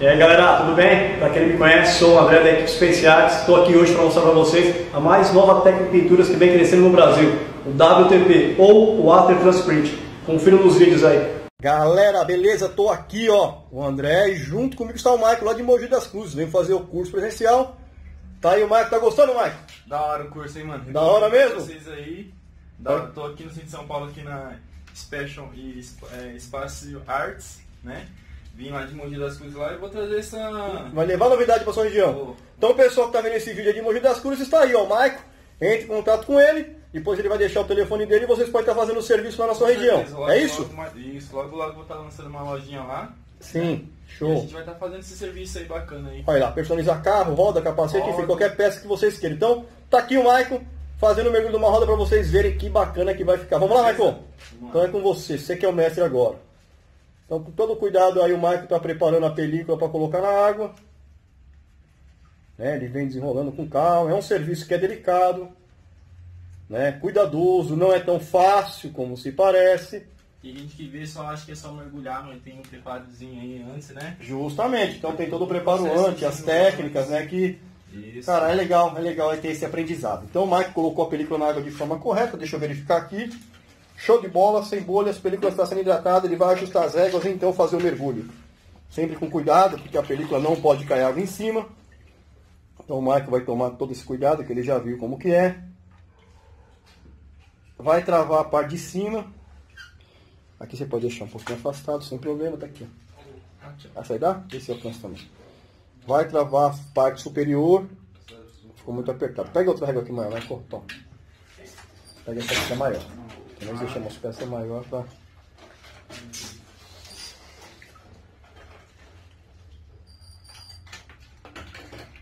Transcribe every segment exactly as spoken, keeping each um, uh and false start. E aí galera, tudo bem? Para quem me conhece, sou o André da Equipe Space Arts. Estou aqui hoje para mostrar para vocês a mais nova técnica de pinturas que vem crescendo no Brasil, o W T P ou o After Transprint. Confira nos vídeos aí. Galera, beleza? Tô aqui, ó, o André, e junto comigo está o Michael lá de Mogi das Cruzes. Vem fazer o curso presencial. Tá aí o Michael, tá gostando, Michael? Da hora o curso, hein, mano? Da hora mesmo? Vocês aí. Da hora, tô aqui no centro de São Paulo, aqui na Special e é, Space Arts, né? Vim lá de Mogi das Cruzes lá e vou trazer essa... Vai levar novidade para sua região. Vou. Então o pessoal que tá vendo esse vídeo aí de Mogi das Cruzes está aí, ó, o Maicon. Entre em contato com ele, depois ele vai deixar o telefone dele e vocês podem estar tá fazendo o serviço lá na sua com região. Certeza, logo, é isso? Logo, isso, logo logo vou estar tá lançando uma lojinha lá. Sim, show. E a gente vai estar tá fazendo esse serviço aí bacana aí. Olha lá, personalizar carro, roda, capacete, roda. Enfim, qualquer peça que vocês queiram. Então tá aqui o Maicon fazendo o mergulho de uma roda para vocês verem que bacana que vai ficar. Vamos lá, Maicon? Então é com você, você que é o mestre agora. Então, com todo cuidado, aí o Maicon está preparando a película para colocar na água. Né? Ele vem desenrolando com calma. É um serviço que é delicado, né? Cuidadoso, não é tão fácil como se parece. Tem gente que vê só acha que é só mergulhar, mas tem um preparozinho aí antes, né? Justamente. Então, tem todo o preparo antes, as técnicas, né? Que, isso. Cara, é legal, é legal ter esse aprendizado. Então, o Maicon colocou a película na água de forma correta. Deixa eu verificar aqui. Show de bola, sem bolhas, a película está sendo hidratada, ele vai ajustar as réguas e então fazer o mergulho. Sempre com cuidado, porque a película não pode cair água em cima. Então o Maicon vai tomar todo esse cuidado, que ele já viu como que é. Vai travar a parte de cima. Aqui você pode deixar um pouquinho afastado, sem problema, tá aqui. Ó. Essa aí dá? Esse alcança também. Vai travar a parte superior. Ficou muito apertado. Pega outra régua aqui maior, vai cortar. Pega essa aqui maior. Nós deixamos a peça maior para...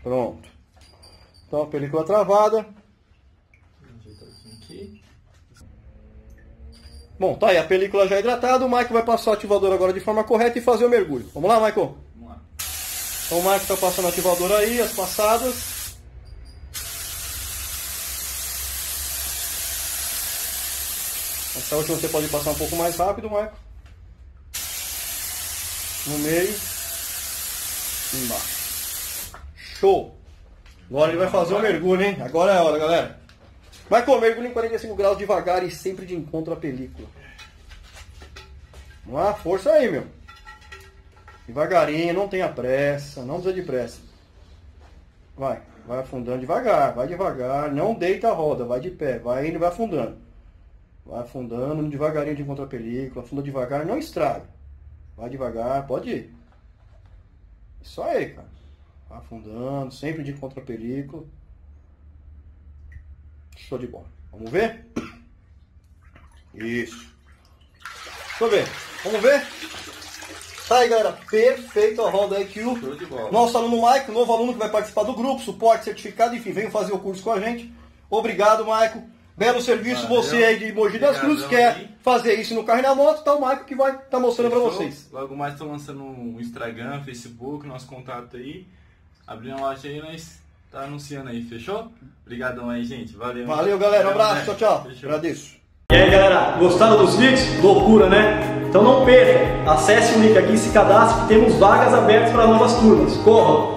Pronto. Então a película travada. Bom, tá aí. A película já hidratada. O Maicon vai passar o ativador agora de forma correta e fazer o mergulho. Vamos lá, Maicon? Vamos lá. Então o Maicon está passando o ativador aí, as passadas. Essa última você pode passar um pouco mais rápido, Maicon. No meio. Embaixo. Show! Agora ele vai fazer o mergulho, hein? Agora é a hora, galera. Maicon, mergulho em quarenta e cinco graus devagar e sempre de encontro à película. Vamos lá, força aí, meu. Devagarinho, não tenha pressa, não precisa de pressa. Vai, vai afundando devagar, vai devagar. Não deita a roda, vai de pé, vai indo e vai afundando. Vai afundando, devagarinho de encontro a película, afunda devagar, não estraga. Vai devagar, pode ir. Isso aí, cara. Vai afundando, sempre de encontro a película. Show de bola. Vamos ver? Isso. Deixa eu ver. Vamos ver? Tá aí, galera. Perfeito a roda aí que o nosso aluno Maicon, novo aluno que vai participar do grupo, suporte, certificado, enfim, venha fazer o curso com a gente. Obrigado, Maicon. Belo serviço. Valeu. Você aí de Mogi das Cruzes quer aí fazer isso no carro e na moto, tá o Maicon que vai tá mostrando para vocês. Logo mais estou lançando um Instagram, Facebook, nosso contato aí. Abriu uma loja aí, nós tá anunciando aí, fechou? Obrigadão aí, gente. Valeu. Valeu, galera. Um abraço. Tchau, tchau. Fechou. Agradeço. E aí, galera, gostaram dos vídeos? Loucura, né? Então não perca. Acesse o link aqui e se cadastre, que temos vagas abertas para novas turmas. Corram!